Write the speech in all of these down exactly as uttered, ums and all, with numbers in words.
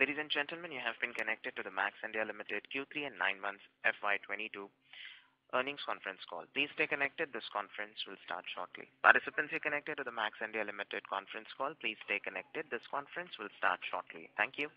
Ladies and gentlemen, you have been connected to the Max India Limited Q three and nine months F Y twenty-two earnings conference call. Please stay connected. This conference will start shortly. Participants are connected to the Max India Limited conference call. Please stay connected. This conference will start shortly. Thank you.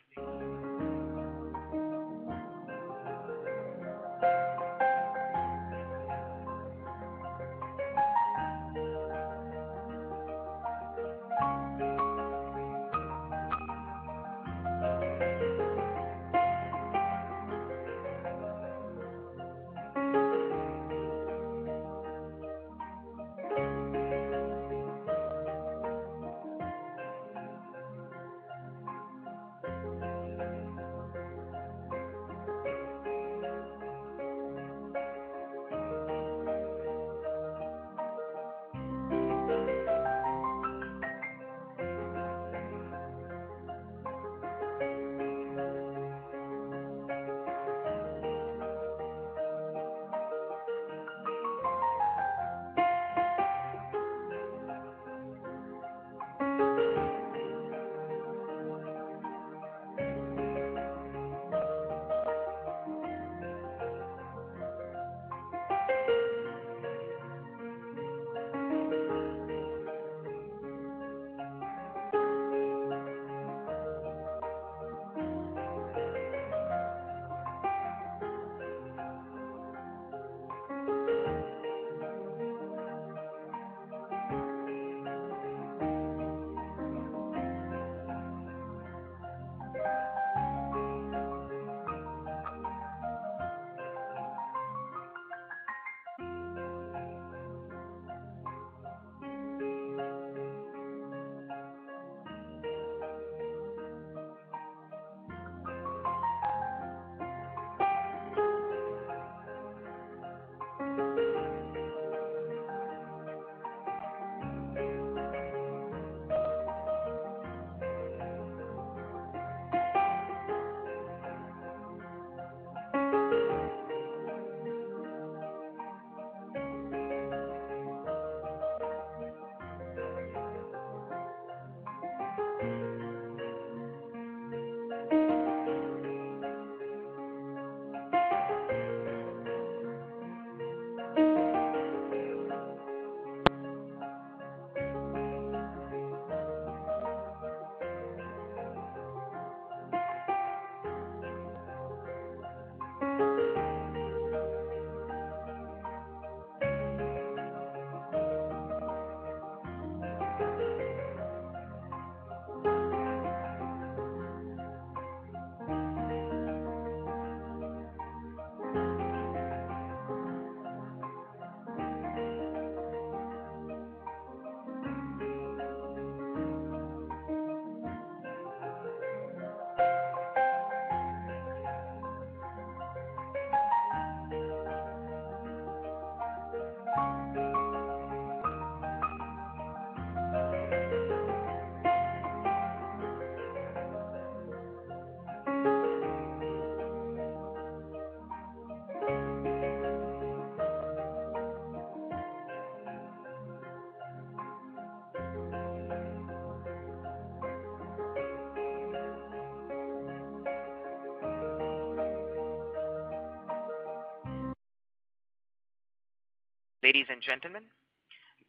Ladies and gentlemen,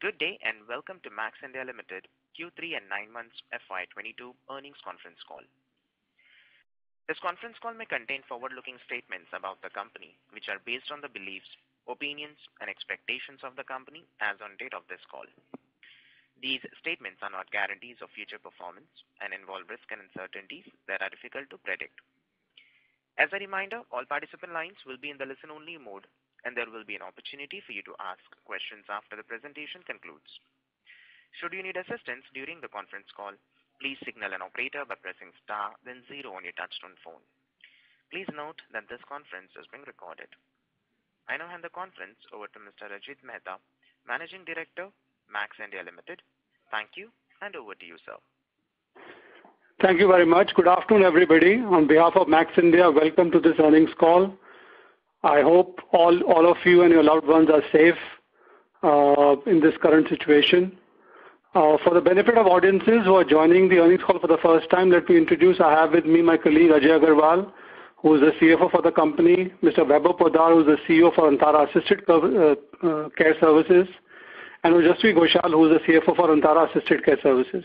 good day and welcome to Max India Limited Q three and nine months F Y twenty-two earnings conference call. This conference call may contain forward-looking statements about the company, which are based on the beliefs, opinions, and expectations of the company as on date of this call. These statements are not guarantees of future performance and involve risks and uncertainties that are difficult to predict. As a reminder, all participant lines will be in the listen-only mode, and there will be an opportunity for you to ask questions after the presentation concludes. Should you need assistance during the conference call, please signal an operator by pressing star, then zero on your touchtone phone. Please note that this conference is being recorded. I now hand the conference over to Mister Rajit Mehta, Managing Director, Max India Limited. Thank you, and over to you, sir. Thank you very much. Good afternoon, everybody. On behalf of Max India, welcome to this earnings call. I hope all, all of you and your loved ones are safe uh, in this current situation. Uh, for the benefit of audiences who are joining the earnings call for the first time, let me introduce, I have with me my colleague Ajay Agarwal, who is the C F O for the company, Mister Weber Poddar, who is the C E O for Antara Assisted uh, uh, Care Services, and Rajasvi Ghoshal, who is the C F O for Antara Assisted Care Services.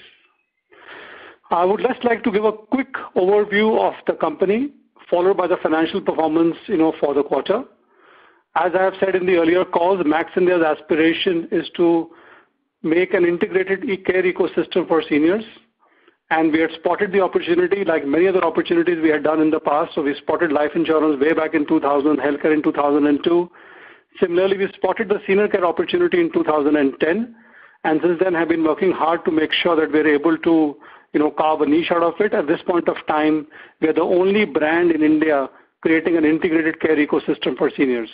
I would just like to give a quick overview of the company, followed by the financial performance, you know, for the quarter. As I have said in the earlier calls, Max India's aspiration is to make an integrated e-care ecosystem for seniors. And we had spotted the opportunity, like many other opportunities we had done in the past. So we spotted life insurance way back in two thousand, healthcare in two thousand two. Similarly, we spotted the senior care opportunity in two thousand ten. And since then have been working hard to make sure that we're able to, you know, carve a niche out of it. At this point of time, we are the only brand in India creating an integrated care ecosystem for seniors.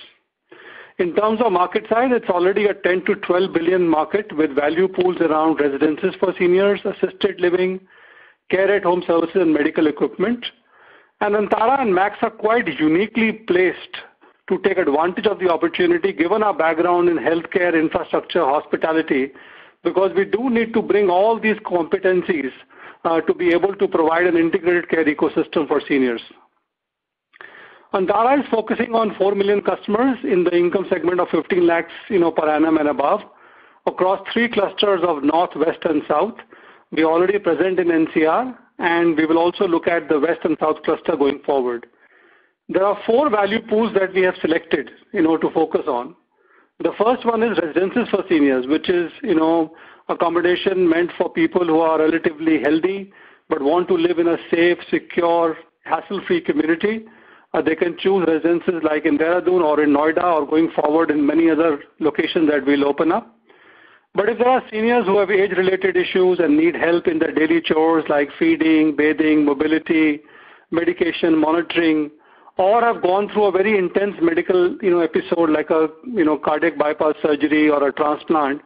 In terms of market size, it's already a ten to twelve billion market with value pools around residences for seniors, assisted living, care at home services, and medical equipment. And Antara and Max are quite uniquely placed to take advantage of the opportunity given our background in healthcare, infrastructure, hospitality, because we do need to bring all these competencies uh, to be able to provide an integrated care ecosystem for seniors. Antara is focusing on four million customers in the income segment of fifteen lakhs, you know, per annum and above across three clusters of North, West, and South. We are already present in N C R, and we will also look at the West and South cluster going forward. There are four value pools that we have selected, you know, to focus on. The first one is residences for seniors, which is, you know, accommodation meant for people who are relatively healthy but want to live in a safe, secure, hassle-free community. Uh, they can choose residences like in Dehradun or in Noida or going forward in many other locations that we'll open up. But if there are seniors who have age-related issues and need help in their daily chores like feeding, bathing, mobility, medication, monitoring, or have gone through a very intense medical, you know, episode like a, you know, cardiac bypass surgery or a transplant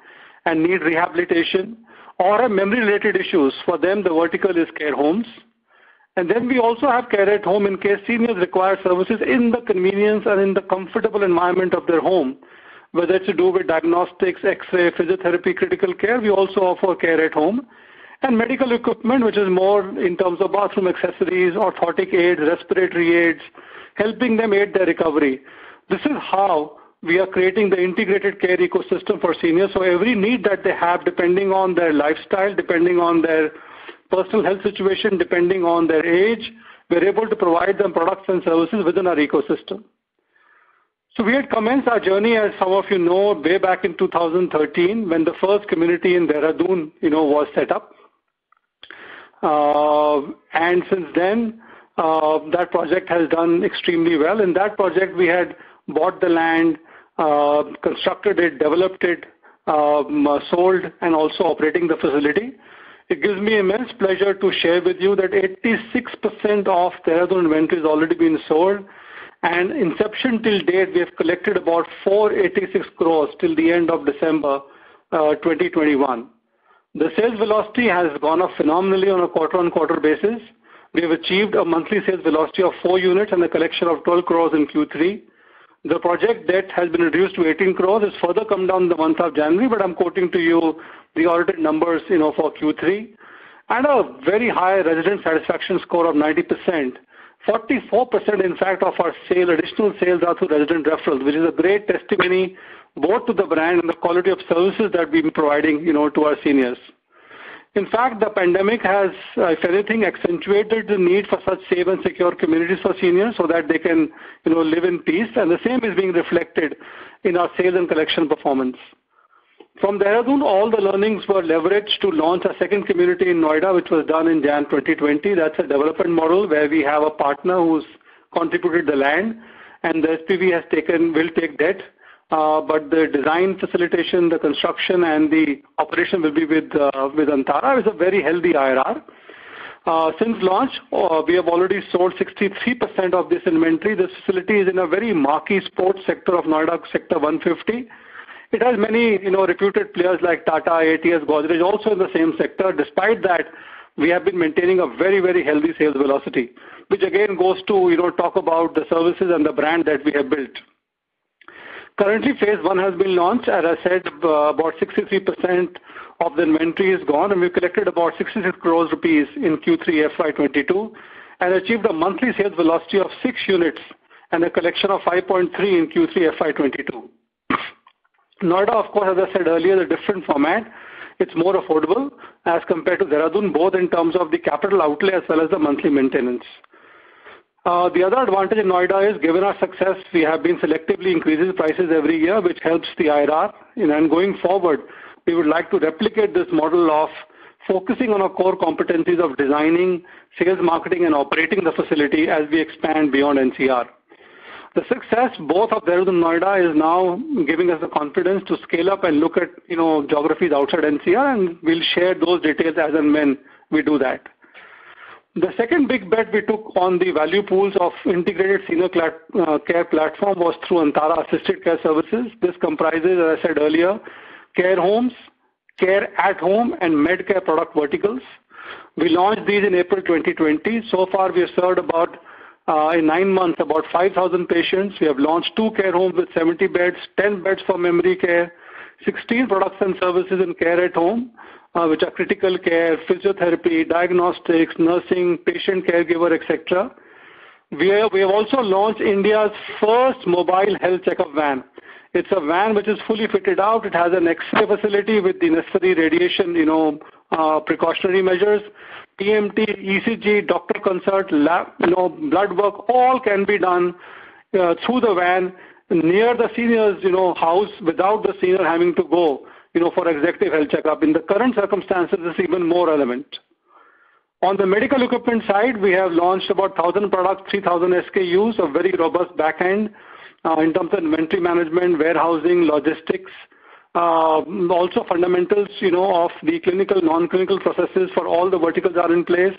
and need rehabilitation, or have memory-related issues, for them the vertical is care homes. And then we also have care at home in case seniors require services in the convenience and in the comfortable environment of their home, whether it's to do with diagnostics, x-ray, physiotherapy, critical care. We also offer care at home. And medical equipment, which is more in terms of bathroom accessories, orthotic aids, respiratory aids, helping them aid their recovery. This is how we are creating the integrated care ecosystem for seniors. So every need that they have, depending on their lifestyle, depending on their personal health situation, depending on their age, we're able to provide them products and services within our ecosystem. So we had commenced our journey, as some of you know, way back in two thousand thirteen when the first community in Dehradun, you know, was set up. Uh, and since then, uh, that project has done extremely well. In that project, we had bought the land, uh, constructed it, developed it, um, sold, and also operating the facility. It gives me immense pleasure to share with you that eighty-six percent of Dehradun inventory has already been sold, and inception till date, we have collected about four hundred eighty-six crores till the end of December uh, twenty twenty-one. The sales velocity has gone up phenomenally on a quarter-on-quarter basis. We have achieved a monthly sales velocity of four units and a collection of twelve crores in Q three. The project debt has been reduced to eighteen crores. It's further come down in the month of January, but I'm quoting to you the audited numbers, you know, for Q three. And a very high resident satisfaction score of ninety percent. forty-four percent, in fact, of our sale, additional sales are through resident referrals, which is a great testimony both to the brand and the quality of services that we've been providing, you know, to our seniors. In fact, the pandemic has, if anything, accentuated the need for such safe and secure communities for seniors so that they can, you know, live in peace. And the same is being reflected in our sales and collection performance. From Dehradun, all the learnings were leveraged to launch a second community in Noida, which was done in January twenty twenty. That's a development model where we have a partner who's contributed the land, and the S P V has taken, will take debt. Uh, but the design, facilitation, the construction, and the operation will be with uh, with Antara. It's a very healthy I R R. Uh, since launch, uh, we have already sold sixty-three percent of this inventory. This facility is in a very marquee sports sector of Noida, Sector one fifty. It has many, you know, reputed players like Tata, A T S, Godrej, also in the same sector. Despite that, we have been maintaining a very, very healthy sales velocity, which again goes to, you know, talk about the services and the brand that we have built. Currently, phase one has been launched. As I said, uh, about sixty-three percent of the inventory is gone, and we've collected about sixty-six crores rupees in Q three F Y twenty-two and achieved a monthly sales velocity of six units and a collection of five point three in Q three F Y twenty-two. Noida, of course, as I said earlier, is a different format. It's more affordable as compared to Dehradun, both in terms of the capital outlay as well as the monthly maintenance. Uh, the other advantage in Noida is, given our success, we have been selectively increasing prices every year, which helps the I R R. And going forward, we would like to replicate this model of focusing on our core competencies of designing, sales, marketing, and operating the facility as we expand beyond N C R. The success both of Dehradun and Noida is now giving us the confidence to scale up and look at, you know, geographies outside N C R, and we'll share those details as and when we do that. The second big bet we took on the value pools of integrated senior care platform was through Antara Assisted Care Services. This comprises, as I said earlier, care homes, care at home, and medcare product verticals. We launched these in April twenty twenty. So far, we have served about Uh, in nine months, about five thousand patients. We have launched two care homes with seventy beds, ten beds for memory care, sixteen products and services in care at home, uh, which are critical care, physiotherapy, diagnostics, nursing, patient caregiver, et cetera. We, we have also launched India's first mobile health checkup van. It's a van which is fully fitted out. It has an X-ray facility with the necessary radiation, you know, uh, precautionary measures. T M T, E C G, doctor consult, lab, you know, blood work, all can be done uh, through the van near the senior's, you know, house without the senior having to go, you know, for executive health checkup. In the current circumstances, it's even more relevant. On the medical equipment side, we have launched about one thousand products, three thousand S K Us, a very robust back end uh, in terms of inventory management, warehousing, logistics. Uh, also fundamentals, you know, of the clinical, non-clinical processes for all the verticals are in place.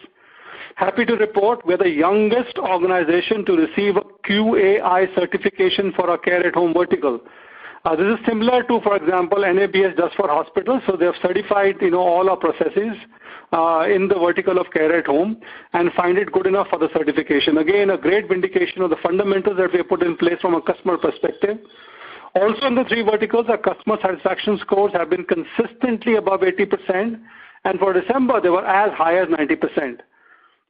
Happy to report we're the youngest organization to receive a Q A I certification for our care at home vertical. Uh, this is similar to, for example, N A B S does for hospitals. So they have certified, you know, all our processes uh, in the vertical of care at home and find it good enough for the certification. Again, a great vindication of the fundamentals that we put in place from a customer perspective. Also in the three verticals, our customer satisfaction scores have been consistently above eighty percent, and for December, they were as high as ninety percent.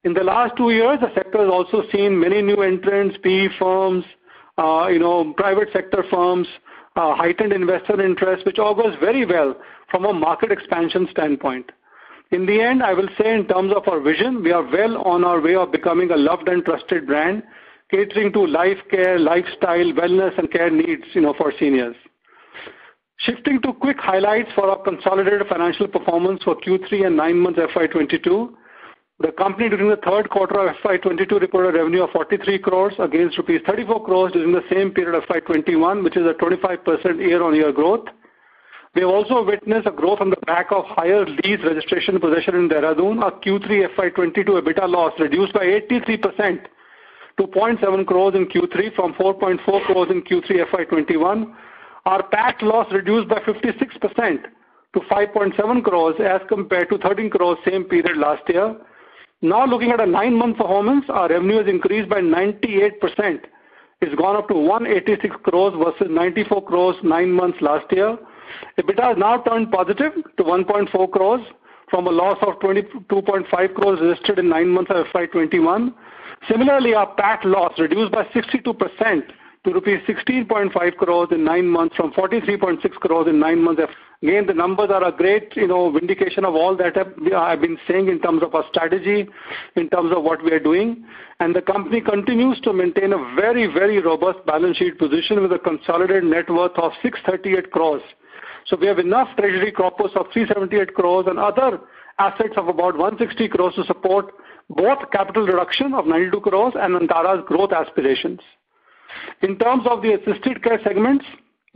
In the last two years, the sector has also seen many new entrants, P E firms, uh, you know, private sector firms, uh, heightened investor interest, which all goes very well from a market expansion standpoint. In the end, I will say in terms of our vision, we are well on our way of becoming a loved and trusted brand, catering to life care, lifestyle, wellness, and care needs, you know, for seniors. Shifting to quick highlights for our consolidated financial performance for Q three and nine months F Y twenty-two. The company during the third quarter of F Y twenty-two reported revenue of forty-three crores against rupees thirty-four crores during the same period of F Y twenty-one, which is a twenty-five percent year-on-year growth. We have also witnessed a growth on the back of higher lease registration possession in Dehradun. Our Q three F Y twenty-two EBITDA loss reduced by eighty-three percent to zero point seven crores in Q three from four point four crores in Q three F Y twenty-one. Our P A T loss reduced by fifty-six percent to five point seven crores as compared to thirteen crores same period last year. Now looking at a nine-month performance, our revenue has increased by ninety-eight percent. It's gone up to one hundred eighty-six crores versus ninety-four crores nine months last year. EBITDA has now turned positive to one point four crores from a loss of twenty-two point five crores registered in nine months of F Y twenty-one. Similarly, our P A T loss reduced by sixty-two percent to rupees sixteen point five crores in nine months from forty-three point six crores in nine months. Again, the numbers are a great, you know, vindication of all that I've been saying in terms of our strategy, in terms of what we are doing. And the company continues to maintain a very, very robust balance sheet position with a consolidated net worth of six hundred thirty-eight crores. So we have enough treasury corpus of three hundred seventy-eight crores and other assets of about one hundred sixty crores to support both capital reduction of ninety-two crores and Antara's growth aspirations. In terms of the assisted care segments,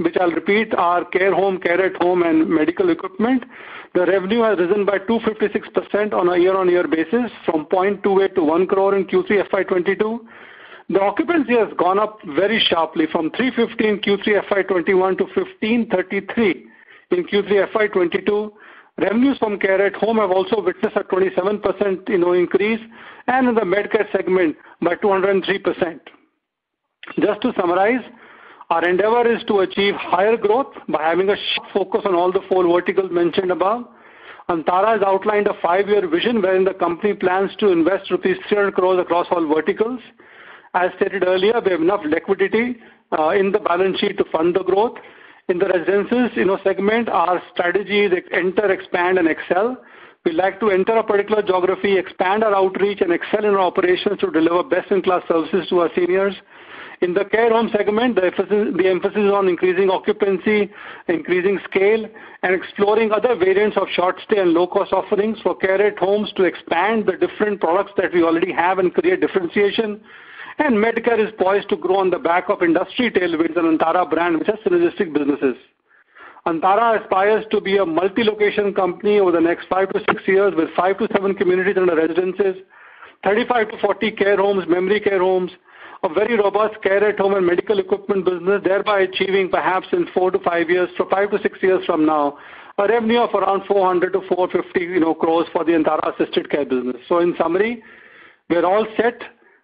which I'll repeat, are care home, care at home, and medical equipment, the revenue has risen by two hundred fifty-six percent on a year-on-year basis from zero point two eight to one crore in Q three F Y twenty-two. The occupancy has gone up very sharply from three fifty in Q three F Y twenty-one to fifteen thirty-three in Q three F Y twenty-two. Revenues from care at home have also witnessed a twenty-seven percent, you know, increase, and in the Medcare segment by two hundred three percent. Just to summarize, Our endeavor is to achieve higher growth by having a sharp focus on all the four verticals mentioned above. Antara has outlined a five-year vision wherein the company plans to invest rupees three hundred crores across all verticals. As stated earlier, we have enough liquidity uh, in the balance sheet to fund the growth. In the residences you know, segment, our strategy is enter, expand, and excel. We like to enter a particular geography, expand our outreach, and excel in our operations to deliver best-in-class services to our seniors. In the care home segment, the emphasis, the emphasis is on increasing occupancy, increasing scale, and exploring other variants of short stay and low-cost offerings for care at homes to expand the different products that we already have and create differentiation. And Medicare is poised to grow on the back of industry tailwinds and Antara brand, which has synergistic businesses. Antara aspires to be a multi-location company over the next five to six years with five to seven communities under residences, thirty-five to forty care homes, memory care homes, a very robust care at home and medical equipment business, thereby achieving perhaps in four to five years, so five to six years from now, a revenue of around four hundred to four hundred fifty you know, crores for the Antara assisted care business. So in summary, we're all set,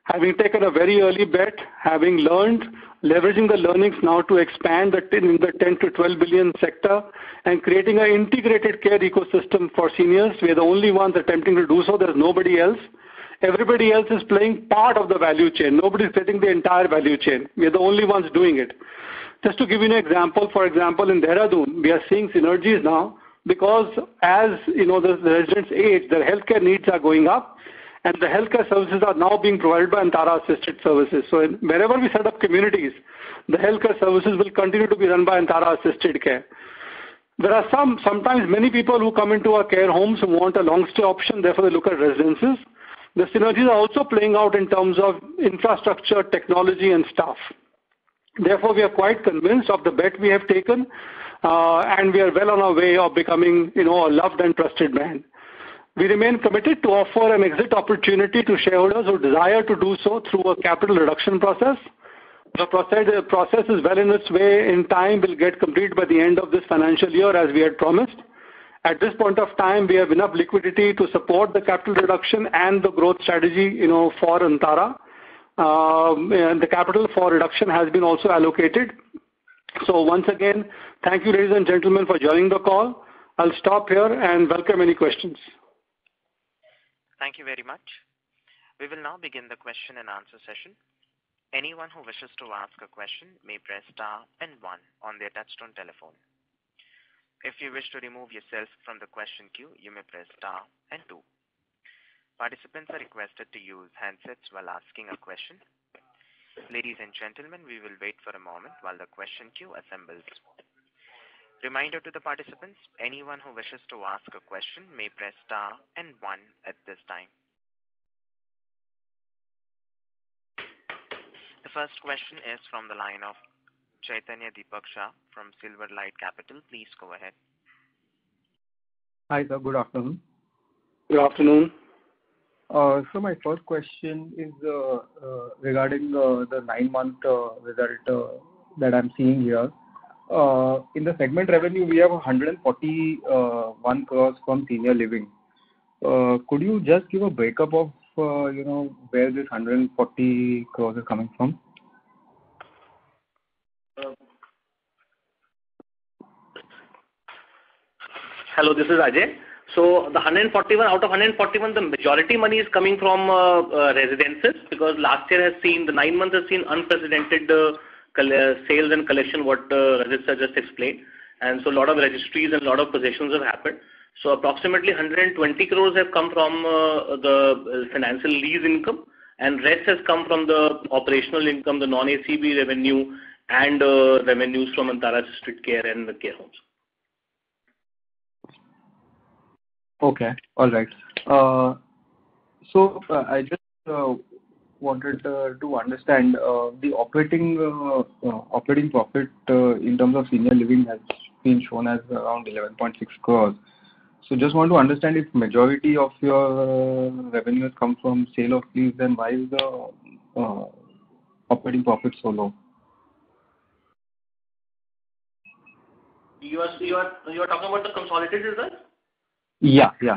having taken a very early bet, having learned, leveraging the learnings now to expand the in the ten to twelve billion sector and creating an integrated care ecosystem for seniors. We're the only ones attempting to do so. There's nobody else. Everybody else is playing part of the value chain. Nobody's creating the entire value chain. We're the only ones doing it. Just to give you an example, for example, in Dehradun, we are seeing synergies now because as you know, the residents age, their healthcare needs are going up, and the healthcare services are now being provided by Antara Assisted Services. So wherever we set up communities, the healthcare services will continue to be run by Antara Assisted Care. There are some, sometimes many people who come into our care homes who want a long stay option, therefore they look at residences. The synergies are also playing out in terms of infrastructure, technology, and staff. Therefore, we are quite convinced of the bet we have taken, uh, and we are well on our way of becoming, you know, a loved and trusted brand. We remain committed to offer an exit opportunity to shareholders who desire to do so through a capital reduction process. The process, the process is well in its way in time, will get completed by the end of this financial year as we had promised. At this point of time, we have enough liquidity to support the capital reduction and the growth strategy you know, for Antara. Um, and the capital for reduction has been also allocated. So once again, thank you, ladies and gentlemen, for joining the call. I'll stop here and welcome any questions. Thank you very much. We will now begin the question and answer session. Anyone who wishes to ask a question may press star and one on their touchtone telephone. If you wish to remove yourself from the question queue, you may press star and two. Participants are requested to use handsets while asking a question. Ladies and gentlemen, we will wait for a moment while the question queue assembles. Reminder to the participants, anyone who wishes to ask a question may press star and one at this time. The first question is from the line of Chaitanya Deepaksha from Silverlight Capital. Please go ahead. Hi, sir. Good afternoon. Good afternoon. Uh, so my first question is uh, uh, regarding uh, the nine-month uh, result uh, that I'm seeing here. Uh, in the segment revenue, we have one hundred forty-one crores from senior living. Uh, could you just give a breakup of, uh, you know, where this one hundred forty crores is coming from? Hello, this is Ajay. So the one hundred forty-one, out of one hundred forty-one, the majority money is coming from uh, uh, residences because last year has seen, the nine months has seen unprecedented uh, sales and collection, what uh, Rajit just explained, and so a lot of registries and a lot of possessions have happened. So approximately one hundred twenty crores have come from uh, the financial lease income, and rest has come from the operational income, the non-A C B revenue, and uh, revenues from Antara Assisted Care and the care homes. Okay, all right. Uh, so uh, I just uh, wanted uh, to understand uh, the operating uh, uh, operating profit uh, in terms of senior living has been shown as around eleven point six crores. So just want to understand, if majority of your uh, revenues come from sale of leaves, then why is the uh, operating profit so low? You are you are you are talking about the consolidated results? Yeah, yeah.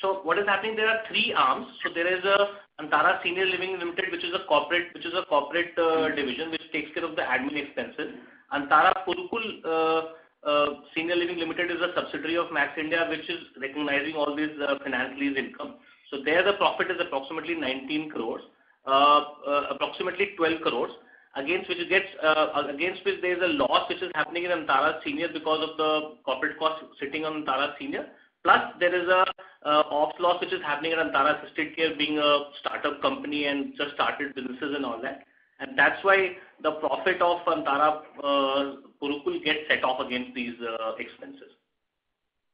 So what is happening? There are three arms. So there is a Antara Senior Living Limited, which is a corporate, which is a corporate uh, division, which takes care of the admin expenses. Antara Purukul uh, uh, Senior Living Limited is a subsidiary of Max India, which is recognizing all these uh, finance lease income. So there, the profit is approximately nineteen crores, uh, uh, approximately twelve crores, against which gets uh, against which there is a loss which is happening in Antara Senior because of the corporate cost sitting on Antara Senior. Plus, there is a uh, ops loss which is happening at Antara Assisted Care, being a startup company and just started businesses and all that. And that's why the profit of Antara uh, Purukul gets set off against these uh, expenses.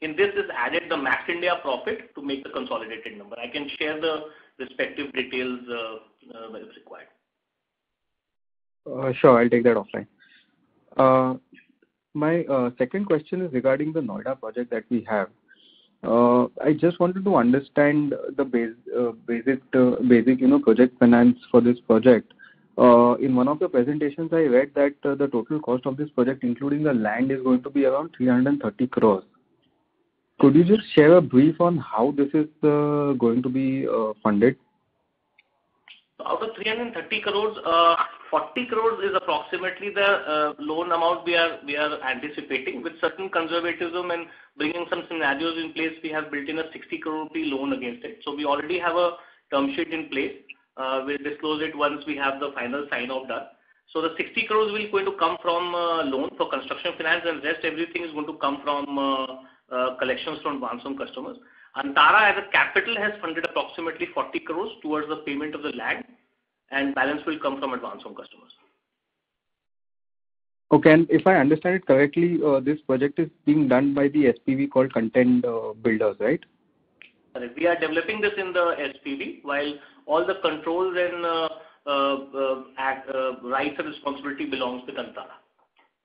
In this is added the Max India profit to make the consolidated number. I can share the respective details uh, uh, when it's required. Uh, sure, I'll take that offline. Uh, my uh, second question is regarding the Noida project that we have. Uh, I just wanted to understand the base, uh, basic, uh, basic, you know, project finance for this project. Uh, in one of the presentations, I read that uh, the total cost of this project, including the land, is going to be around three hundred thirty crores. Could you just share a brief on how this is uh, going to be uh, funded? So out of three hundred thirty crores, uh, forty crores is approximately the uh, loan amount we are we are anticipating. With certain conservatism and bringing some scenarios in place, we have built in a sixty crore rupee loan against it. So we already have a term sheet in place. Uh, we'll disclose it once we have the final sign-off done. So the sixty crores will going to come from uh, loan for construction finance, and rest everything is going to come from uh, uh, collections from Bansum customers. Antara as a capital has funded approximately forty crores towards the payment of the land, and balance will come from advance home customers. Okay, and if I understand it correctly, uh, this project is being done by the S P V called Content uh, Builders, right? We are developing this in the S P V, while all the controls and uh, uh, act, uh, rights and responsibility belongs with Antara.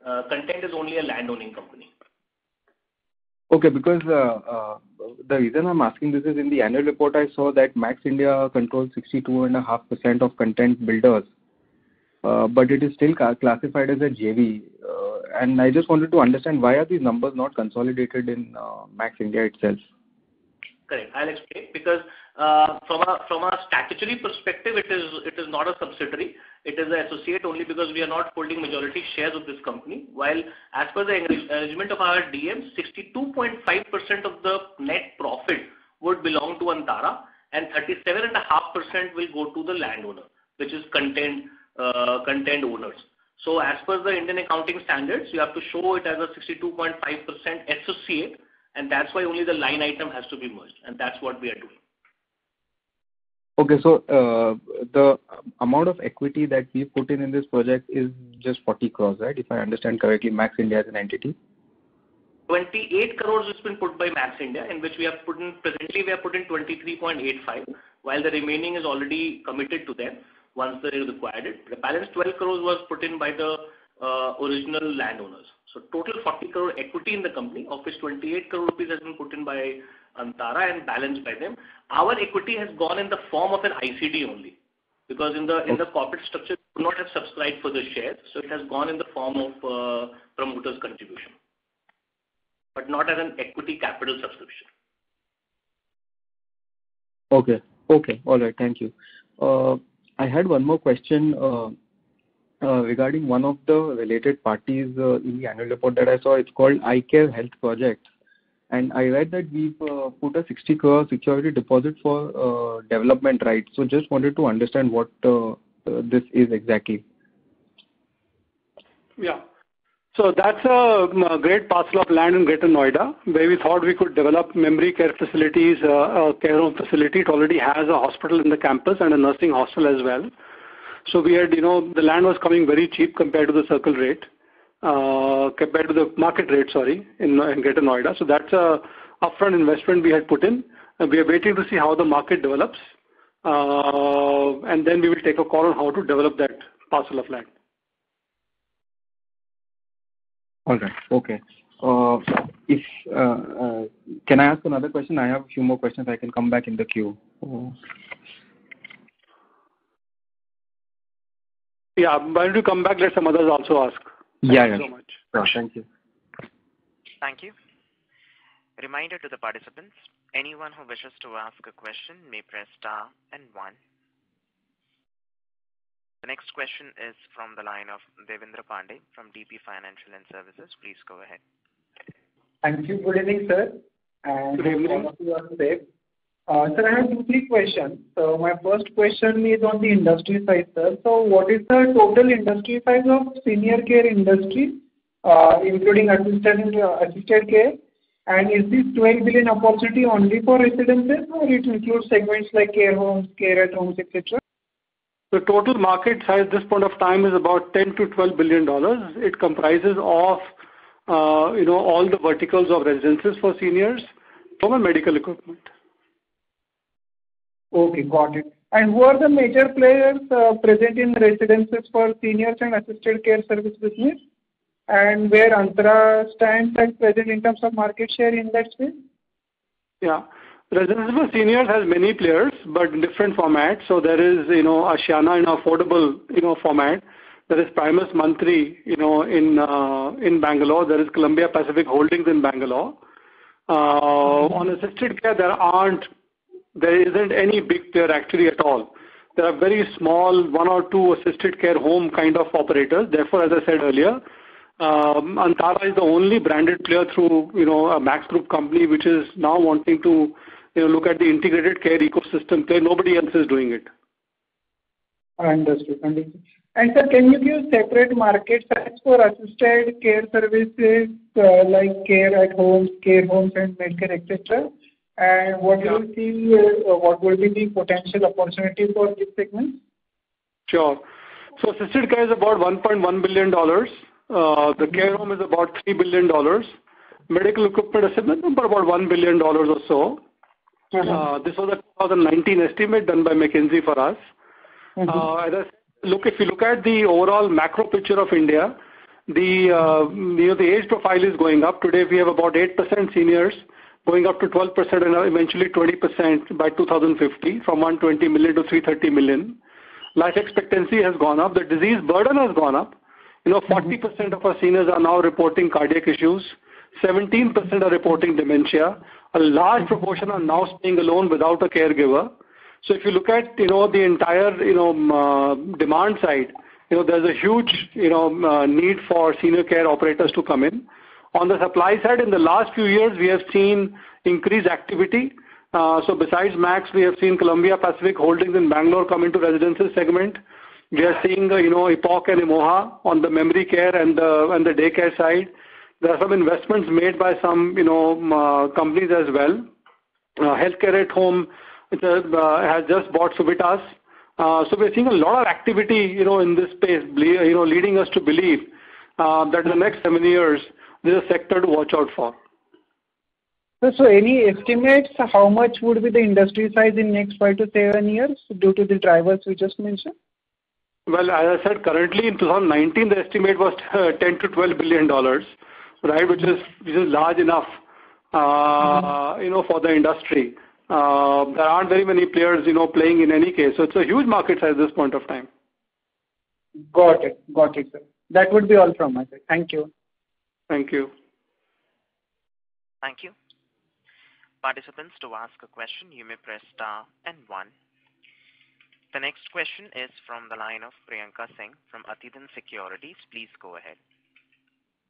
Uh, Content is only a land-owning company. Okay, because uh, uh, the reason I'm asking this is in the annual report, I saw that Max India controls sixty-two point five percent of Content Builders, uh, but it is still classified as a J V. Uh, and I just wanted to understand, why are these numbers not consolidated in uh, Max India itself? Correct. I'll explain, because uh, from a from a statutory perspective, it is it is not a subsidiary. It is an associate only because we are not holding majority shares of this company. While as per the arrangement of our D M, sixty-two point five percent of the net profit would belong to Antara, and thirty-seven point five percent will go to the landowner, which is content uh, content owners. So as per the Indian accounting standards, you have to show it as a sixty-two point five percent associate. And that's why only the line item has to be merged, and that's what we are doing. Okay, so uh, the amount of equity that we put in in this project is just forty crores, right? If I understand correctly, Max India as an entity. twenty-eight crores has been put by Max India, in which we have put in, presently we have put in twenty-three point eight five, while the remaining is already committed to them once they required it. The balance twelve crores was put in by the uh, original landowners. So total forty crore equity in the company, of which twenty-eight crore rupees has been put in by Antara and balanced by them. Our equity has gone in the form of an I C D only, because in the in the corporate structure we could not have subscribed for the shares, so it has gone in the form of uh, promoters' contribution, but not as an equity capital subscription. Okay. Okay. All right. Thank you. Uh, I had one more question. Uh, Uh, regarding one of the related parties uh, in the annual report that I saw. It's called iCare Health Project. And I read that we've uh, put a sixty crore security deposit for uh, development rights. So just wanted to understand what uh, uh, this is exactly. Yeah. So that's a, a great parcel of land in Greater Noida, where we thought we could develop memory care facilities, uh, a care home facility. It already has a hospital in the campus and a nursing hostel as well. So we had, you know, the land was coming very cheap compared to the circle rate, uh, compared to the market rate, sorry, in, in Greater Noida. So that's a upfront investment we had put in. And we are waiting to see how the market develops. Uh, and then we will take a call on how to develop that parcel of land. All right. Okay. Uh, if uh, uh, can I ask another question? I have a few more questions. I can come back in the queue. Oh. Yeah, why don't you come back, let some others also ask. Thank yeah, you yeah. so much. Yeah, thank you. Thank you. Reminder to the participants, anyone who wishes to ask a question may press star and one. The next question is from the line of Devendra Pandey from D P Financial and Services. Please go ahead. Thank you. Good evening, sir. And good evening. You are safe. Uh, sir, I have two, three questions. So my first question is on the industry size, sir. So what is the total industry size of senior care industry, uh, including assisted, uh, assisted care? And is this twelve billion opportunity only for residences, or it includes segments like care homes, care at homes, et cetera? The total market size at this point of time is about ten to twelve billion dollars. It comprises of, uh, you know, all the verticals of residences for seniors, home and medical equipment. Okay, got it. And who are the major players uh, present in residences for seniors and assisted care service business? And where Antara stands at present in terms of market share in that space? Yeah. Residences for seniors has many players, but in different formats. So there is, you know, Ashiana in affordable, you know, format. There is Primus Mantri, you know, in uh, in Bangalore. There is Columbia Pacific Holdings in Bangalore. Uh, mm-hmm. On assisted care, there aren't, there isn't any big player actually at all. There are very small, one or two assisted care home kind of operators. Therefore, as I said earlier, um, Antara is the only branded player through, you know, a Max Group company, which is now wanting to, you know, look at the integrated care ecosystem play. Nobody else is doing it. Understood. Understood. And sir, can you give separate market size for assisted care services uh, like care at homes, care homes, and medicare, et cetera? And what yeah. do you see? Uh, what will be the potential opportunity for this segment? Sure. So assisted care is about one point one billion dollars. Uh, the care home is about three billion dollars. Medical equipment is about one billion dollars or so. Mm-hmm. Uh, this was a twenty nineteen estimate done by McKinsey for us. Mm-hmm. Uh, as I said, look, if you look at the overall macro picture of India, the uh, you know, the age profile is going up. Today, we have about eight percent seniors going up to twelve percent and eventually twenty percent by two thousand fifty, from one hundred twenty million to three hundred thirty million. Life expectancy has gone up. The disease burden has gone up. You know, forty percent mm-hmm. of our seniors are now reporting cardiac issues. seventeen percent are reporting dementia. A large proportion are now staying alone without a caregiver. So if you look at, you know, the entire, you know, uh, demand side, you know, there's a huge, you know, uh, need for senior care operators to come in. On the supply side, in the last few years, we have seen increased activity. Uh, so besides Max, we have seen Columbia Pacific Holdings in Bangalore come into residences segment. We are seeing, uh, you know, Epoch and Emoha on the memory care and the, and the daycare side. There are some investments made by some, you know, uh, companies as well. Uh, Healthcare at Home it, uh, has just bought Subitas. Uh, so we're seeing a lot of activity, you know, in this space, you know, leading us to believe uh, that in the next seven years, there's a sector to watch out for. So, so any estimates, how much would be the industry size in next five to seven years due to the drivers we just mentioned? Well, as I said, currently in twenty nineteen, the estimate was ten to twelve billion dollars. Right, which is which is large enough, uh, you know, for the industry. Uh, there aren't very many players, you know, playing in any case. So it's a huge market size at this point of time. Got it, got it, sir. That would be all from my side. Thank you. Thank you. Thank you. Participants, to ask a question, you may press star and one. The next question is from the line of Priyanka Singh from Atidan Securities. Please go ahead.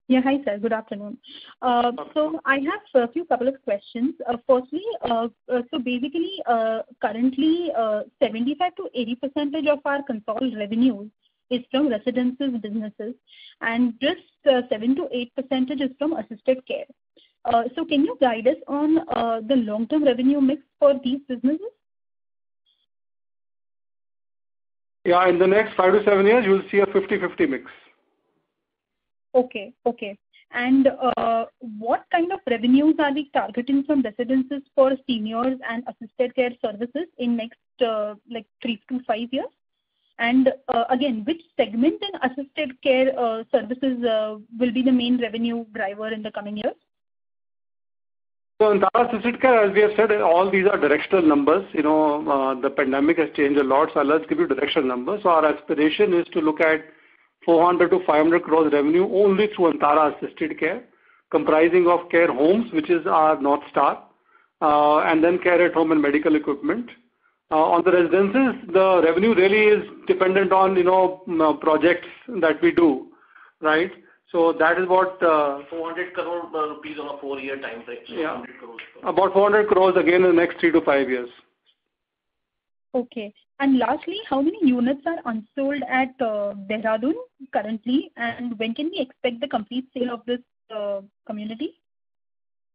Yeah, hi sir. Good afternoon. Uh, so I have a few couple of questions. Uh, firstly, uh, uh, so basically, uh, currently uh, seventy-five to eighty percent of our consolidated revenues is from residences businesses, and just uh, seven to eight percentage is from assisted care. Uh, so can you guide us on uh, the long-term revenue mix for these businesses? Yeah, in the next five to seven years, you'll see a fifty-fifty mix. Okay, okay. And uh, what kind of revenues are we targeting from residences for seniors and assisted care services in next uh, like three to five years? And uh, again, which segment in assisted care uh, services uh, will be the main revenue driver in the coming years? So in Antara Assisted Care, as we have said, all these are directional numbers. You know, uh, the pandemic has changed a lot, so let's give you directional numbers. So our aspiration is to look at four hundred to five hundred crores revenue only through Antara Assisted Care, comprising of care homes, which is our North Star, uh, and then care at home and medical equipment. Uh, on the residences, the revenue really is dependent on, you know, projects that we do, right? So that is what uh, four hundred crore rupees on a four-year time frame. So yeah, four hundred crores. About four hundred crores again in the next three to five years. Okay. And lastly, how many units are unsold at uh, Dehradun currently, and when can we expect the complete sale of this uh, community?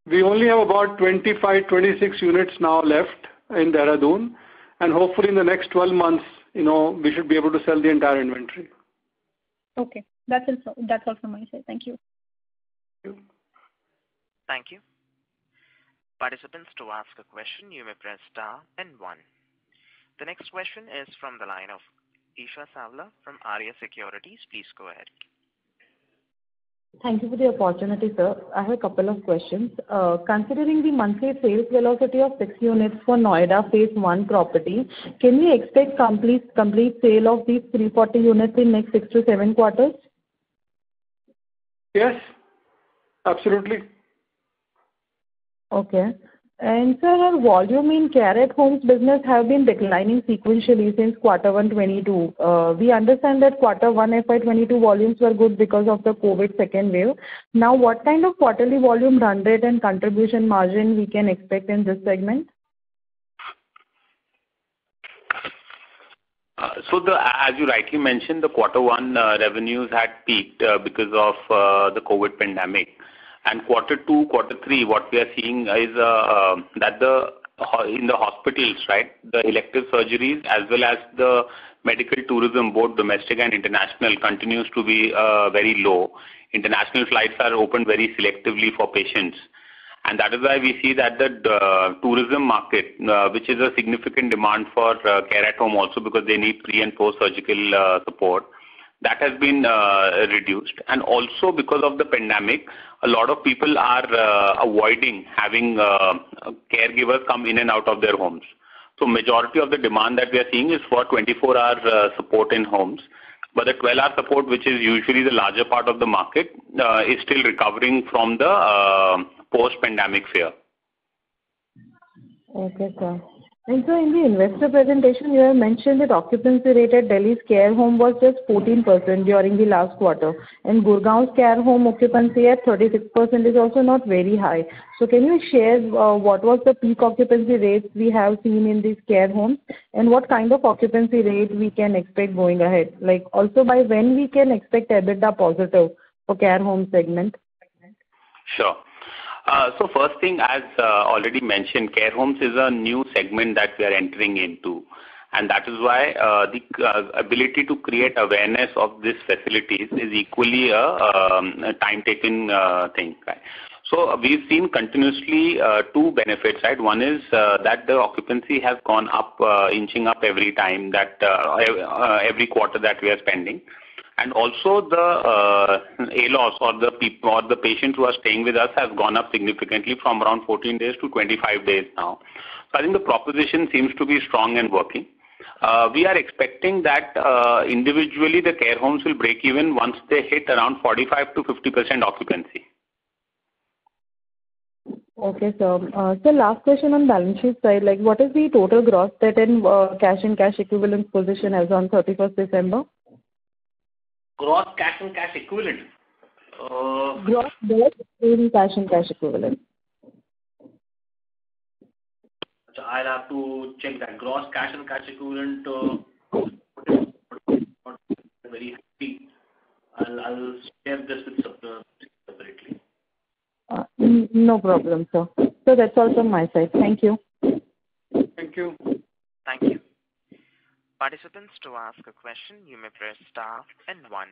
We only have about twenty-five, twenty-six units now left in Dehradun, and hopefully in the next twelve months, you know, we should be able to sell the entire inventory. Okay. That's all, that's all from my side. Thank you. Thank you. Thank you. Participants, to ask a question, you may press star and one. The next question is from the line of Isha Savla from Aria Securities. Please go ahead. Thank you for the opportunity, sir. I have a couple of questions. Uh, considering the monthly sales velocity of six units for Noida Phase one property, can we expect complete complete sale of these three hundred forty units in next six to seven quarters? Yes, absolutely. Okay. And sir, our volume in Care at Home's business have been declining sequentially since quarter one twenty-two. Uh, we understand that quarter one F Y twenty-two volumes were good because of the COVID second wave. Now, what kind of quarterly volume run rate and contribution margin we can expect in this segment? Uh, so, the, as you rightly mentioned, the quarter one uh, revenues had peaked uh, because of uh, the COVID pandemic. And quarter two, quarter three, what we are seeing is uh, that the in the hospitals, right, the elective surgeries as well as the medical tourism, both domestic and international, continues to be uh, very low. International flights are opened very selectively for patients. And that is why we see that the uh, tourism market, uh, which is a significant demand for uh, Care at Home also because they need pre- and post-surgical uh, support, that has been uh, reduced. And also because of the pandemic, a lot of people are uh, avoiding having uh, caregivers come in and out of their homes. So majority of the demand that we are seeing is for twenty-four hour uh, support in homes. But the twelve hour support, which is usually the larger part of the market, uh, is still recovering from the uh, post-pandemic fear. Okay, sir. And so in the investor presentation, you have mentioned that occupancy rate at Delhi's Care Home was just fourteen percent during the last quarter. And Gurgaon's Care Home occupancy at thirty-six percent is also not very high. So can you share uh, what was the peak occupancy rates we have seen in these care homes, and what kind of occupancy rate we can expect going ahead? Like also by when we can expect EBITDA positive for care home segment? Sure. Uh, so first thing, as uh, already mentioned, care homes is a new segment that we are entering into, and that is why uh, the uh, ability to create awareness of these facilities is equally a, um, a time-taking uh, thing. Right? So we've seen continuously uh, two benefits, right? One is uh, that the occupancy has gone up, uh, inching up every time that uh, uh, every quarter that we are spending. And also the uh, A L O S or the people or the patients who are staying with us has gone up significantly from around fourteen days to twenty-five days now. So I think the proposition seems to be strong and working. Uh, we are expecting that uh, individually the care homes will break even once they hit around forty-five to fifty percent occupancy. Okay, sir. Uh, so last question on balance sheet side, like what is the total gross debt and uh, cash and cash equivalents position as on thirty-first December? Gross cash and cash equivalent. Uh, Gross debt in cash and cash equivalent. So I'll have to check that. Gross cash and cash equivalent. Uh, very happy. I'll, I'll share this with you separately. Uh, no problem, sir. So that's all from my side. Thank you. Thank you. Thank you. Participants, to ask a question, you may press star and one.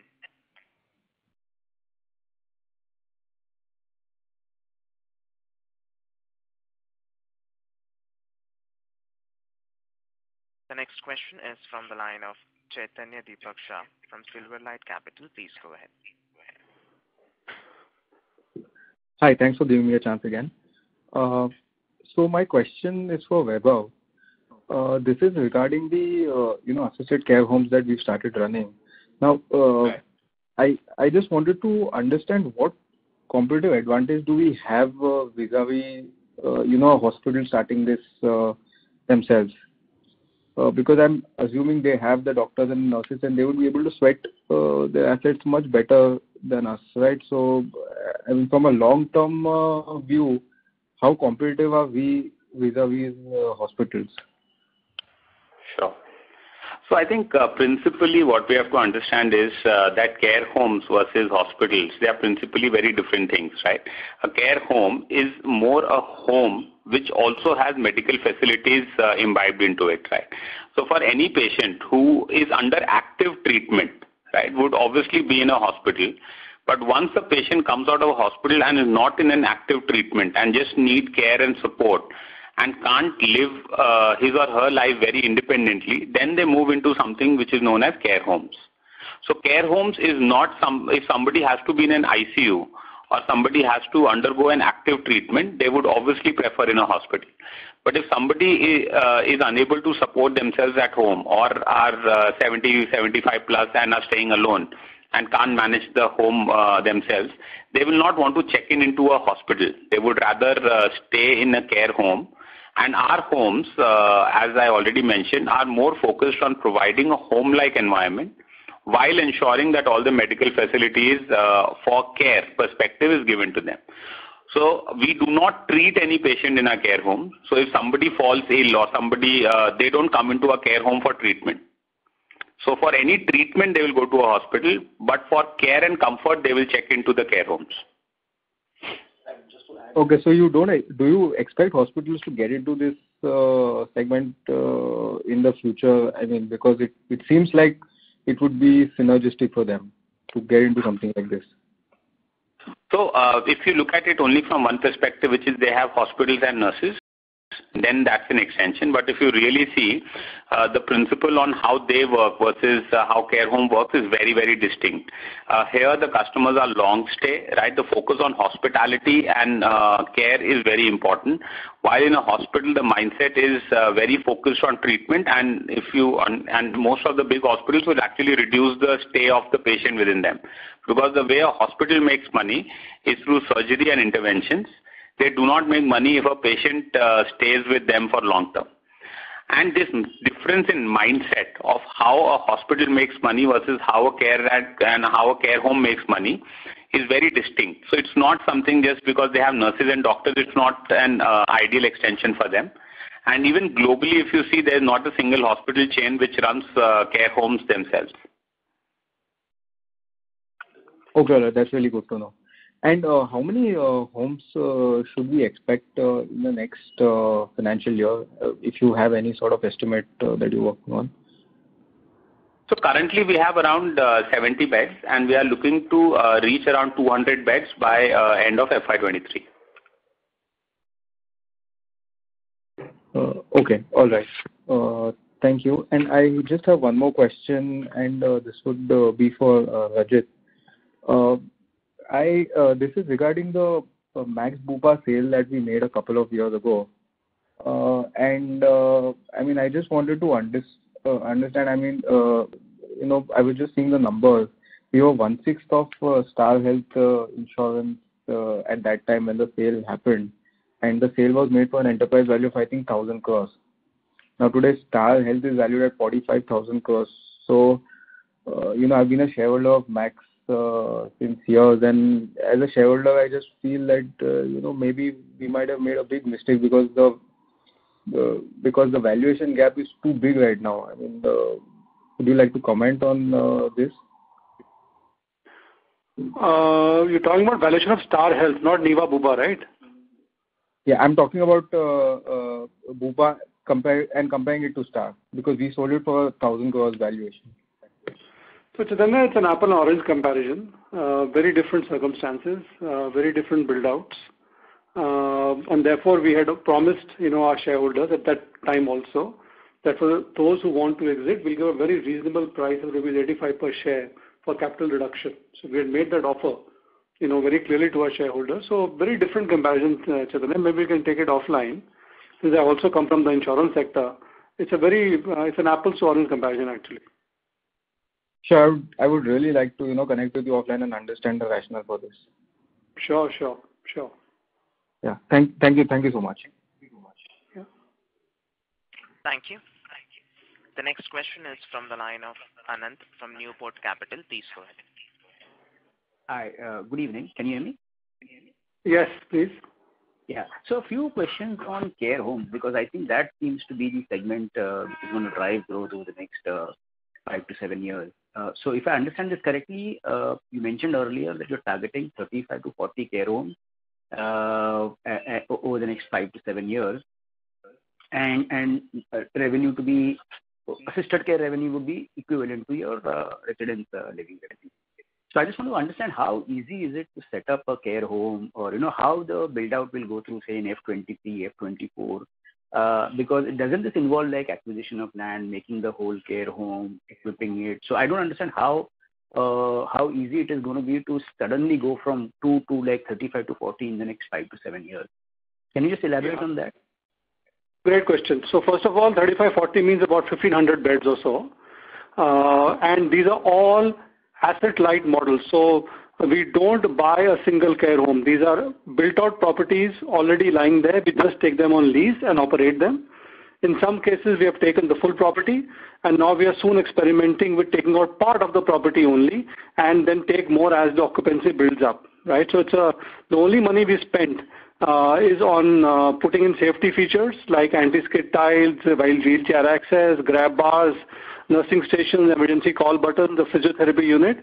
The next question is from the line of Chaitanya Deepaksha from Silverlight Capital. Please go ahead. Hi, thanks for giving me a chance again. Uh, so my question is for Weber. Uh, this is regarding the uh, you know assisted care homes that we've started running. Now, uh, I I just wanted to understand what competitive advantage do we have uh, vis-a-vis uh, you know a hospital starting this uh, themselves. uh, because I'm assuming they have the doctors and nurses, and they would be able to sweat uh, their assets much better than us, right? So, I mean, from a long-term uh, view, how competitive are we vis-a-vis uh, hospitals? Sure. So I think uh, principally what we have to understand is uh, that care homes versus hospitals, they are principally very different things, right? A care home is more a home which also has medical facilities uh, imbibed into it, right? So for any patient who is under active treatment, right, would obviously be in a hospital. But once a patient comes out of a hospital and is not in an active treatment and just need care and support, and can't live uh, his or her life very independently, then they move into something which is known as care homes. So care homes is not some, if somebody has to be in an I C U or somebody has to undergo an active treatment, they would obviously prefer in a hospital. But if somebody uh, is unable to support themselves at home or are uh, seventy, seventy-five plus and are staying alone and can't manage the home uh, themselves, they will not want to check in into a hospital. They would rather uh, stay in a care home. And our homes, uh, as I already mentioned, are more focused on providing a home-like environment while ensuring that all the medical facilities uh, for care perspective is given to them. So we do not treat any patient in our care home. So if somebody falls ill or somebody, uh, they don't come into a care home for treatment. So for any treatment, they will go to a hospital, but for care and comfort, they will check into the care homes. Okay, so you don't do you expect hospitals to get into this uh, segment uh, in the future? I mean, because it, it seems like it would be synergistic for them to get into something like this. So uh, if you look at it only from one perspective, which is they have hospitals and nurses, then that's an extension. But if you really see uh, the principle on how they work versus uh, how care home works is very, very distinct. Uh, here the customers are long stay, right? The focus on hospitality and uh, care is very important. While in a hospital, the mindset is uh, very focused on treatment, and if you on, and most of the big hospitals will actually reduce the stay of the patient within them, because the way a hospital makes money is through surgery and interventions. They do not make money if a patient uh, stays with them for long term. And this difference in mindset of how a hospital makes money versus how a care and how a care home makes money is very distinct. So it's not something just because they have nurses and doctors, it's not an uh, ideal extension for them. And even globally, if you see, there's not a single hospital chain which runs uh, care homes themselves. Okay, that's really good to know. And uh, how many uh, homes uh, should we expect uh, in the next uh, financial year, uh, if you have any sort of estimate uh, that you're working on? So currently we have around uh, seventy beds, and we are looking to uh, reach around two hundred beds by uh, end of F Y twenty-three. Uh, okay, all right. Uh, thank you. And I just have one more question, and uh, this would uh, be for uh, Rajit. Uh, I uh, this is regarding the uh, Max Bupa sale that we made a couple of years ago, uh, and uh, I mean I just wanted to under, uh, understand. I mean, uh, you know, I was just seeing the numbers. We were one sixth of uh, Star Health uh, Insurance uh, at that time when the sale happened, and the sale was made for an enterprise value of I think thousand crores. Now today Star Health is valued at forty five thousand crores. So, uh, you know, I've been a shareholder of Max Uh, since years, and as a shareholder I just feel that uh, you know maybe we might have made a big mistake, because the, the because the valuation gap is too big right now. I mean, uh, would you like to comment on uh, this? Uh, you're talking about valuation of Star Health, not Niva Bupa, right? Yeah, I'm talking about uh, uh, Bupa compare and comparing it to Star, because we sold it for a thousand crores valuation. So Chaitanya, it's an apple and orange comparison, uh, very different circumstances, uh, very different build-outs, uh, and therefore we had promised, you know, our shareholders at that time also that for those who want to exit, we'll give a very reasonable price of rupees eighty-five per share for capital reduction. So we had made that offer, you know, very clearly to our shareholders. So very different comparison, uh, Chaitanya. Maybe we can take it offline, since I also come from the insurance sector. It's a very, uh, it's an apple to orange comparison actually. Sure, I would, I would really like to, you know, connect with you offline and understand the rationale for this. Sure, sure, sure. Yeah, thank, thank you, thank you so much. Thank you so much. Yeah. Thank you. Thank you. The next question is from the line of Anand from Newport Capital. Please go ahead. Hi, uh, good evening. Can you hear me? Yes, please. Yeah. So a few questions on care home, because I think that seems to be the segment uh, which is going to drive growth over the next uh, five to seven years. Uh, so if I understand this correctly, uh, you mentioned earlier that you're targeting thirty-five to forty care homes uh, uh, over the next five to seven years, and and uh, revenue to be assisted care revenue would be equivalent to your uh, residence uh, living revenue. So I just want to understand how easy is it to set up a care home, or, you know, how the build-out will go through, say, in F twenty-three, F twenty-four, uh, because it doesn't this involve, like, acquisition of land, making the whole care home, equipping it. So I don't understand how uh, how easy it is going to be to suddenly go from two to, like, thirty-five to forty in the next five to seven years. Can you just elaborate yeah. on that? Great question. So first of all, thirty-five forty means about fifteen hundred beds or so, uh, and these are all asset-light model. So we don't buy a single care home. These are built-out properties already lying there. We just take them on lease and operate them. In some cases, we have taken the full property, and now we are soon experimenting with taking out part of the property only and then take more as the occupancy builds up, right? So it's a, the only money we spend uh, is on uh, putting in safety features like anti-skid tiles, wheelchair access, grab bars, nursing stations, emergency call buttons, the physiotherapy unit.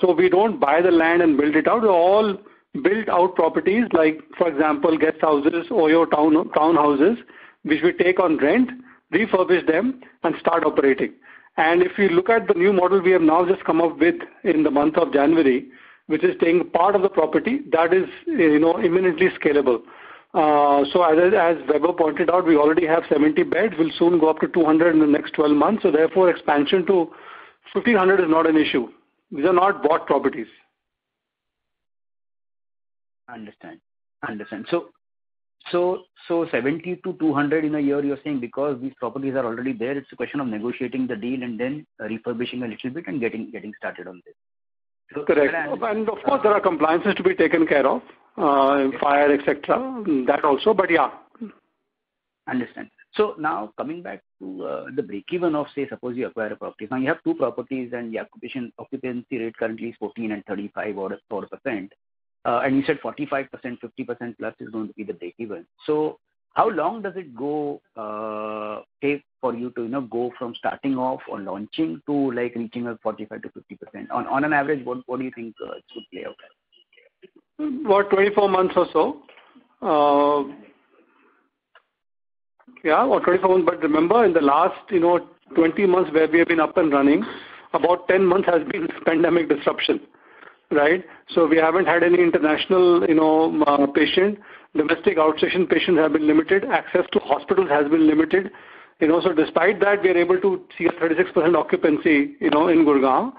So we don't buy the land and build it out. They're all built out properties like, for example, guest houses, O Y O town, townhouses, which we take on rent, refurbish them, and start operating. And if you look at the new model we have now just come up with in the month of January, which is taking part of the property, that is, you know, imminently scalable. Uh, so as, as Weber pointed out, we already have seventy beds. We'll soon go up to two hundred in the next twelve months. So therefore, expansion to fifteen hundred is not an issue. These are not bought properties. Understand. Understand. So, so, so seventy to two hundred in a year, you're saying, because these properties are already there, it's a question of negotiating the deal and then refurbishing a little bit and getting getting started on this. So correct. And of course, there are compliances to be taken care of. Uh, fire, et cetera. That also, but yeah. Understand. So now coming back to uh, the break-even of, say, suppose you acquire a property. Now you have two properties, and the occupation occupancy rate currently is fourteen and thirty-five or four percent, uh, and you said forty-five percent, fifty percent plus is going to be the break-even. So how long does it go uh, take for you to, you know, go from starting off or launching to like reaching a forty-five to fifty percent? On on an average, what what do you think uh, it should play out? About twenty-four months or so. Uh, yeah, or twenty-four months. But remember, in the last, you know, twenty months where we have been up and running, about ten months has been pandemic disruption, right? So we haven't had any international, you know, uh, patient. Domestic outpatient patients have been limited. Access to hospitals has been limited. You know, so despite that, we are able to see a thirty-six percent occupancy, you know, in Gurgaon.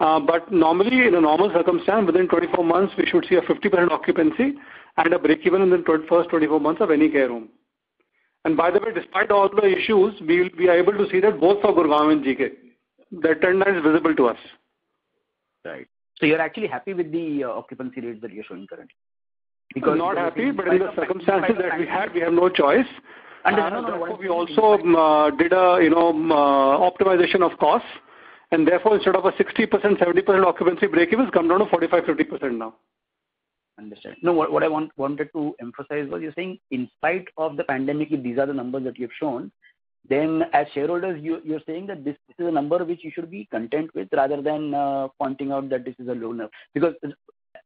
Uh, but normally, in a normal circumstance, within twenty-four months, we should see a fifty percent occupancy and a break-even in the first twenty-four months of any care home. And by the way, despite all the issues, we will be able to see that both for Gurgaon and G K. The trend line is visible to us. Right. So you're actually happy with the uh, occupancy rates that you're showing currently? Because I'm not happy, but in the circumstances that we had, we have no choice. And uh, no, no, no, we also uh, did a, you know, um, uh, optimization of costs. And therefore, instead of a sixty percent, seventy percent occupancy break-even, it's come down to forty-five, fifty percent now. Understand. No, what, what I want, wanted to emphasize was, you're saying, in spite of the pandemic, if these are the numbers that you've shown, then as shareholders, you, you're saying that this, this is a number which you should be content with, rather than uh, pointing out that this is a low number. Because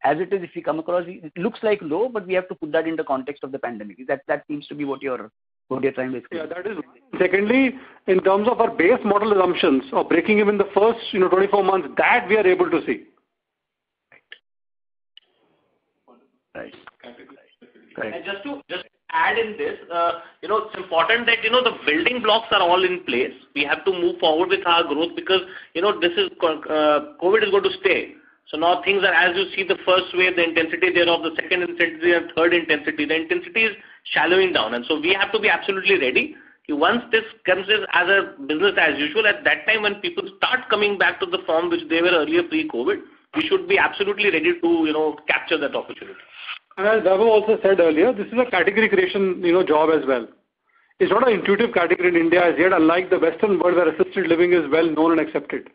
as it is, if we come across, it looks like low, but we have to put that in the context of the pandemic. That, that seems to be what you're... What you're trying to explain. Yeah, that is. Secondly, in terms of our base model assumptions of breaking even the first, you know, twenty-four months, that we are able to see. Right. Right. Right. And just to just add in this, uh, you know, it's important that, you know, the building blocks are all in place. We have to move forward with our growth, because, you know, this is uh, COVID is going to stay. So now things are, as you see, the first wave, the intensity thereof, the second intensity, and third intensity. The intensity is shallowing down. And so we have to be absolutely ready. Once this comes as a business as usual, at that time when people start coming back to the form which they were earlier pre-COVID, we should be absolutely ready to, you know, capture that opportunity. And as Davo also said earlier, this is a category creation, you know, job as well. It's not an intuitive category in India as yet, unlike the Western world where assisted living is well known and accepted.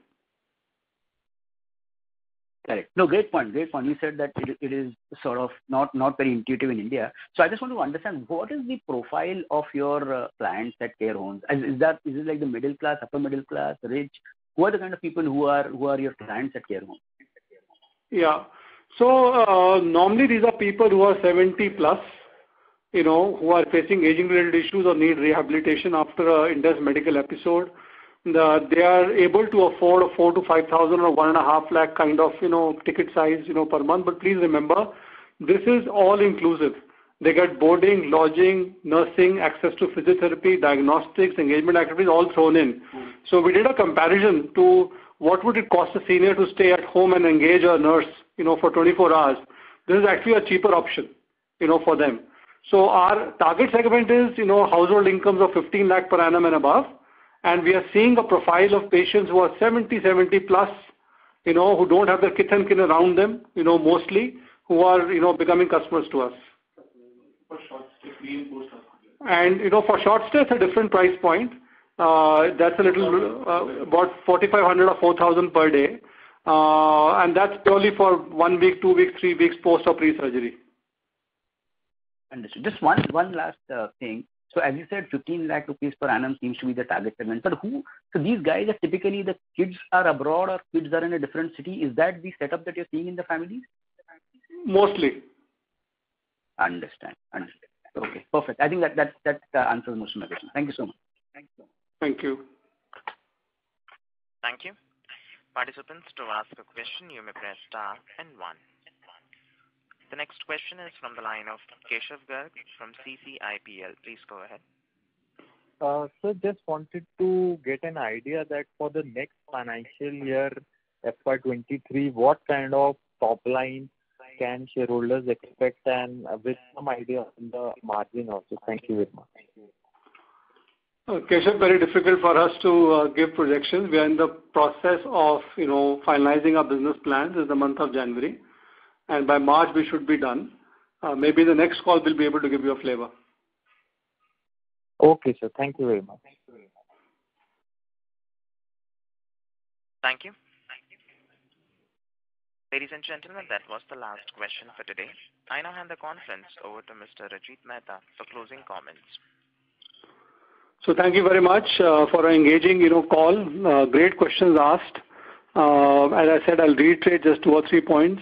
Correct. No, great point. Great point. You said that it, it is sort of not, not very intuitive in India. So I just want to understand, what is the profile of your uh, clients at care homes? Is, is that is it like the middle class, upper middle class, rich? Who are the kind of people who are who are your clients at care homes? Yeah. So uh, normally these are people who are seventy plus, you know, who are facing aging-related issues or need rehabilitation after an intense medical episode. The, they are able to afford a four to five thousand or one and a half lakh kind of you know ticket size you know per month. But please remember, this is all inclusive. They get boarding, lodging, nursing, access to physiotherapy, diagnostics, engagement activities, all thrown in. Mm. So we did a comparison to what would it cost a senior to stay at home and engage a nurse you know for twenty-four hours. This is actually a cheaper option you know for them. So our target segment is you know household incomes of fifteen lakh per annum and above. And we are seeing a profile of patients who are seventy, seventy plus, you know, who don't have their kith and kin around them, you know, mostly, who are, you know, becoming customers to us. For short stay, and, you know, for short stay, it's a different price point. Uh, that's a little, uh, about forty-five hundred or four thousand per day. Uh, and that's purely for one week, two weeks, three weeks post or pre-surgery. Understood. Just one, one last uh, thing. So as you said, fifteen lakh rupees per annum seems to be the target segment. But who? So these guys are typically, the kids are abroad or kids are in a different city. Is that the setup that you're seeing in the families? Mostly. Understand. Understand. Okay. Perfect. I think that that that uh, answers most of my question. Thank you so much. Thank you. Thank you. Thank you. Participants, to ask a question, you may press star and one. The next question is from the line of Keshav Garg from C C I P L. Please go ahead. Uh, so just wanted to get an idea that for the next financial year, F Y twenty-three, what kind of top line can shareholders expect, and with some idea on the margin also? Thank you very much. Uh, Keshav, very difficult for us to uh, give projections. We are in the process of, you know, finalizing our business plans in the month of January. And by March, we should be done. Uh, maybe the next call will be able to give you a flavor. Okay, sir. Thank you very much. Thank you. Very much. Thank you. Thank you. Ladies and gentlemen, that was the last question for today. I now hand the conference over to Mister Rajit Mehta for closing comments. So thank you very much uh, for an engaging, you know, call. Uh, great questions asked. Uh, as I said, I'll reiterate just two or three points.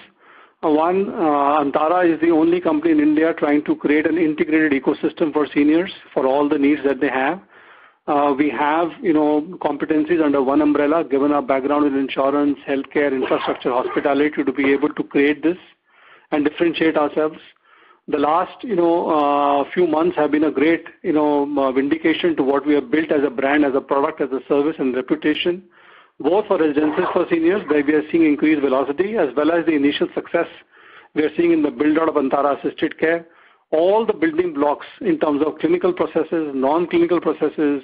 One, uh, Antara is the only company in India trying to create an integrated ecosystem for seniors for all the needs that they have. Uh, we have, you know, competencies under one umbrella, given our background in insurance, healthcare, infrastructure, hospitality, to be able to create this and differentiate ourselves. The last, you know, uh, few months have been a great, you know, uh, vindication to what we have built as a brand, as a product, as a service, and reputation. Both for residences for seniors, where we are seeing increased velocity, as well as the initial success we are seeing in the build-out of Antara Assisted Care. All the building blocks in terms of clinical processes, non-clinical processes,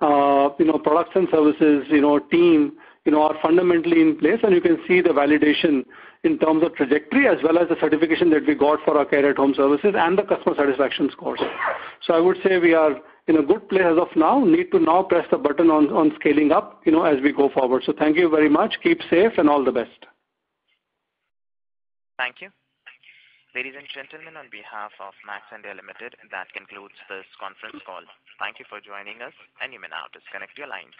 uh, you know, products and services, you know, team, you know, are fundamentally in place, and you can see the validation in terms of trajectory as well as the certification that we got for our care at home services and the customer satisfaction scores. So I would say we are in a good place as of now. Need to now press the button on, on scaling up, you know, as we go forward. So thank you very much. Keep safe and all the best. Thank you. Ladies and gentlemen, on behalf of Max India Limited, that concludes this conference call. Thank you for joining us, and you may now disconnect your lines.